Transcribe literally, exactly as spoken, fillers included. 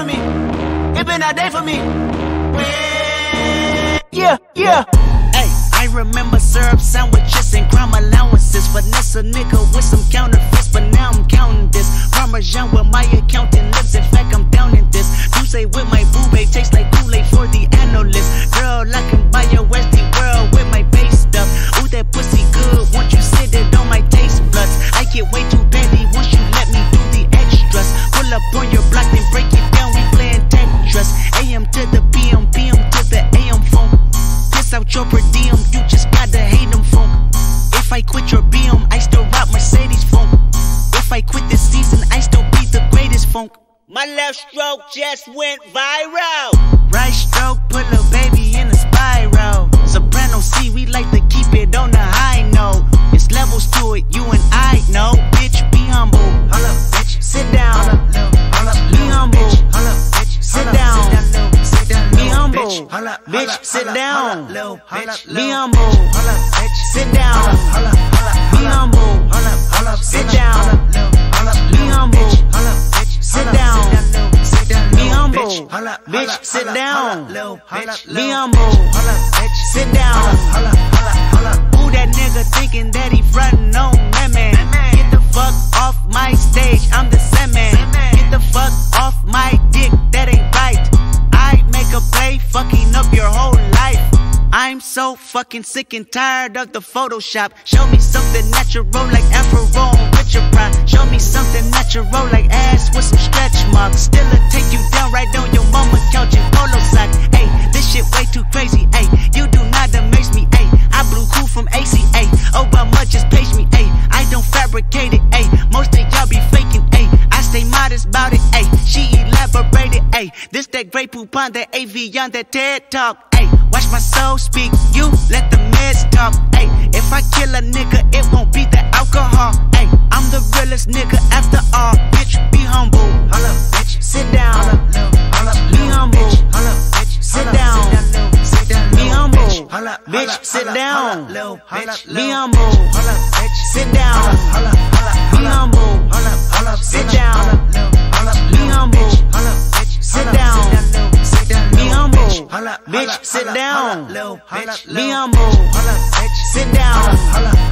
for me. It been a day for me. Yeah, yeah. Hey, I remember syrup sandwiches and crime allowances. Finesse a nigga with some counterfeits, but now I'm counting this. Parmesan with my accountant lips. In fact, I'm down in this. D'Ussé with my boo babe tastes like Kool-Aid for the analyst. Girl, I can buy your Westie world with my base stuff. Ooh, that pussy good. Won't you sit it on my taste buds? I get way too petty once you let me do the extras. Pull up on your block and break it down. We playing Tetris. A m to the p m, p m to the a m phone. Piss out your per diem. You just gotta hate them phone. If I quit your b m, I still rock Mercedes phone. If I quit this season, I still be the greatest funk. My left stroke just went viral. Right stroke put a baby in a spiral. Soprano C, we like to keep it on the high note. It's levels to it, you and I know. Bitch, be humble. Hold up, bitch. Sit down. Be humble. Sit down. Be humble. Bitch, sit down. Be humble. Sit down. Be humble. Sit down. Be humble. Sit down, be humble, bitch, sit down, be humble, sit down. Who that nigga thinking that he frontin' on that man? Get the fuck off my stage, I'm the same man. Get the fuck off my dick, that ain't right. I make a play, fucking up your whole life. I'm so fucking sick and tired of the Photoshop. Show me something natural like Afro on Richard Pryor. Show me something natural like ass with some stretch marks. Still it'll take you down right on your mama couch in polo sock. Hey, this shit way too crazy. Hey, you do not amaze me. Hey, I blew cool from A C A. Obama just page me. Hey, I don't fabricate it. Hey, most of y'all be faking. Hey, I stay modest about it. Hey, she elaborated. Hey, this that Grey Poupon, that A V on that TED Talk. Watch my soul speak, you let the meds talk. Ay, if I kill a nigga, it won't be the alcohol. Ay, I'm the realest nigga after all. Bitch, be humble. Hold up, bitch. Sit down. Hold up, be humble. Hold up, bitch. Sit down. Be humble. Hold up, bitch. Sit down. Be humble. Hold up, bitch. Sit down. Be humble. Hold up, sit down. Be humble. Sit down. Be humble, bitch, sit down. Be humble, sit down.